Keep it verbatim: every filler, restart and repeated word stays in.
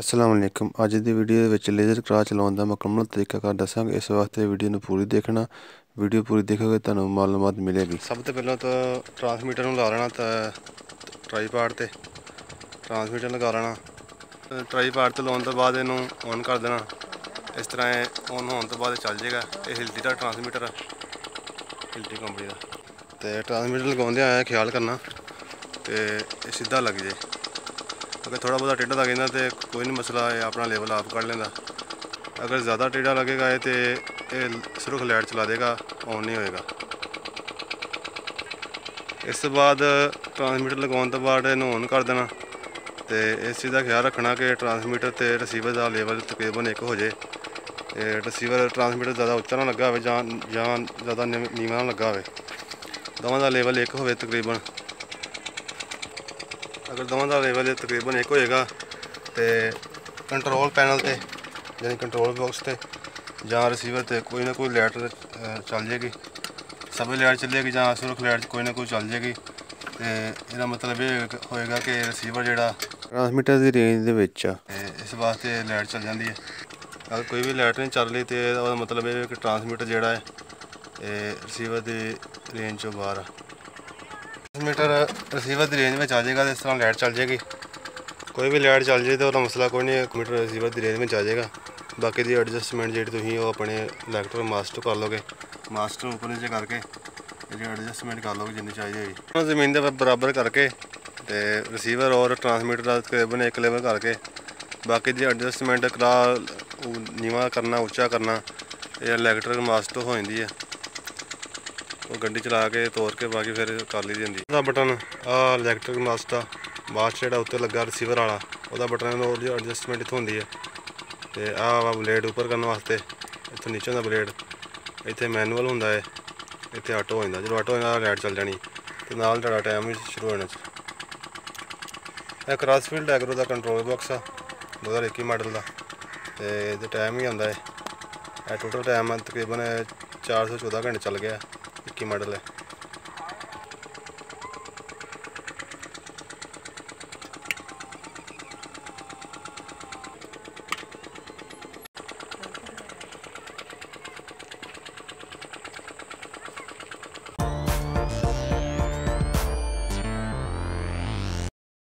अस्सलाम वालेकुम। अज दी video which laser करा चलाने का मुकम्मल तरीकाकार दसांगे। इस वास्ते वीडियो पूरी देखना, वीडियो पूरी देखोगे तो मालूमात मिलेगी। सब तो पहले तो ट्रांसमीटर ला लेना, ट्राईपॉड ते ट्रांसमीटर लगा लेना। ट्राईपॉड तो लाने के बाद ऑन कर देना। इस तरह ऑन होने तो बाद चल जाएगा। ये हिल्टी का ट्रांसमीटर है, हिल्टी कंपनी का। तो ट्रांसमीटर लगाते आया ख्याल करना तो सीधा लग जाए। अगर थोड़ा बहुत टेढ़ा लगेगा तो कोई नहीं मसला है, अपना लेवल आप कर लेंदा। अगर ज़्यादा टेढ़ा लगेगा है तो सुरख लाइट चला देगा, ऑन नहीं होएगा। इस बाद ट्रांसमीटर लगाने तो बाद इन्हूं ऑन कर देना। तो इस चीज़ का ख्याल रखना कि ट्रांसमीटर तो रिसीवर का लेवल तकरीबन एक हो जाए। रिसीवर ट्रांसमीटर ज़्यादा उच्चा ना लगा हो, ज़्यादा नीवा ना लगा हो। दोवां का लेवल एक हो तकरीबन। अगर दोवां दा लेवल तकरीबन एक होएगा तो कंट्रोल पैनल से यानी कंट्रोल बॉक्स से जां रिसीवर से कोई ना कोई लाइट चल जाएगी। सब लाइट चलेगी जां सुरख लाइट कोई ना कोई चल जाएगी। तो इसका मतलब ये होएगा कि रिसीवर जिहड़ा ट्रांसमीटर की रेंज दे विच आ, इस वास्ते लाइट चल जाती है। अगर कोई भी लाइट नहीं चल रही तो इसदा मतलब ये कि ट्रांसमीटर जिहड़ा है रिसीवर की रेंज चों बाहर आ। ट्रांसमीटर रिसीवर की रेंज में आ जाएगा तो इस तरह लाइट चल जाएगी। कोई भी लाइट चल जाए तो वह मसला कोई नहीं, कंप्यूटर रिसीवर की रेंज में आ जाएगा। बाकी की एडजस्टमेंट जी तुम अपने इलैक्ट्रो मास्टर कर लोगे, मास्टर ऊपर नीचे करके एडजस्टमेंट कर लोगे जिन्नी चाहिए होगी। जमीन के बराबर करके तो रिसीवर और ट्रांसमीटर का तकरीबन एक लेवल करके बाकी की एडजस्टमेंट करा नीवा करना उच्चा करना यह इलैक्ट्रो मास्टर हो जाती है। वो गड्डी चला के तोड़ के बाकी फिर कर ली जाती है। बटन इलैक्ट्रिक मास्टर मास्टर जो उत्ते लगा रिसीवर वाला वह बटन और एडजस्टमेंट इतों होंगी है। तो आवा ब्लेड उपर करने वास्ते इतों नीचे होंगे ब्लेड, इतने मैनुअल होंगे है, इतने आटो हो जाता। जो आटो होना लाइट चल जानी तो नाल थोड़ा टाइम भी शुरू होना। यह क्रॉसफील्ड एग्रो का कंट्रोल बॉक्स आ दो हज़ार इक्की मॉडल का। तो टाइम ही आता है, टोटल टाइम तकरीबन चार सौ चौदह घंटे चल गया। इक्की मॉडल है।